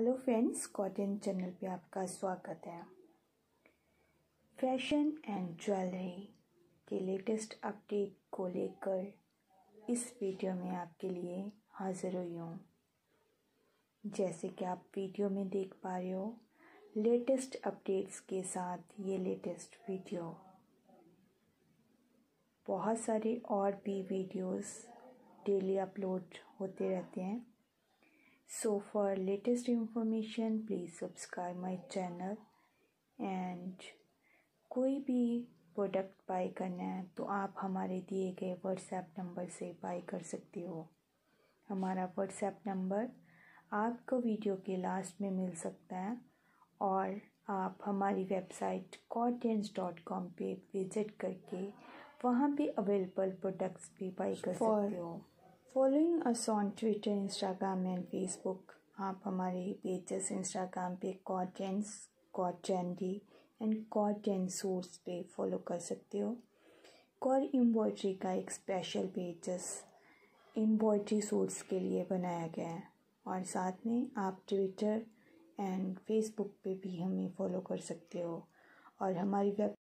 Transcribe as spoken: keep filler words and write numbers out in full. Hello friends, cotton channel पे आपका स्वागत है। फैशन एंड ज्वेलरी के लेटेस्ट अपडेट को लेकर इस वीडियो में आपके लिए हाजिर हुई हूँ। जैसे कि आप वीडियो में देख पा रहे हो, लेटेस्ट अपडेट्स के साथ ये लेटेस्ट वीडियो, बहुत सारे और भी वीडियोस डेली अपलोड होते रहते हैं। So for latest information, please subscribe my channel and कोई भी प्रोडक्ट बाय करना है तो आप हमारे दिए गए WhatsApp नंबर से बाय कर सकते हो। हमारा WhatsApp नंबर आपको वीडियो के लास्ट में मिल सकता है और आप हमारी वेबसाइट Courtens डॉट कॉम पे विजिट करके वहाँ पे अवेलेबल प्रोडक्ट्स भी बाय कर सकते हो। Following us on Twitter, Instagram and Facebook. आप हमारे पेजेस इंस्टाग्राम पे कॉटेंस कॉटेंडी एंड कॉटन सोर्स पे फॉलो कर सकते हो। कॉर एम्ब्रॉयड्री का एक स्पेशल पेजेस एम्ब्रॉयड्री सोर्स के लिए बनाया गया है और साथ में आप ट्विटर एंड फेसबुक पे भी हमें फॉलो कर सकते हो और हमारी वेब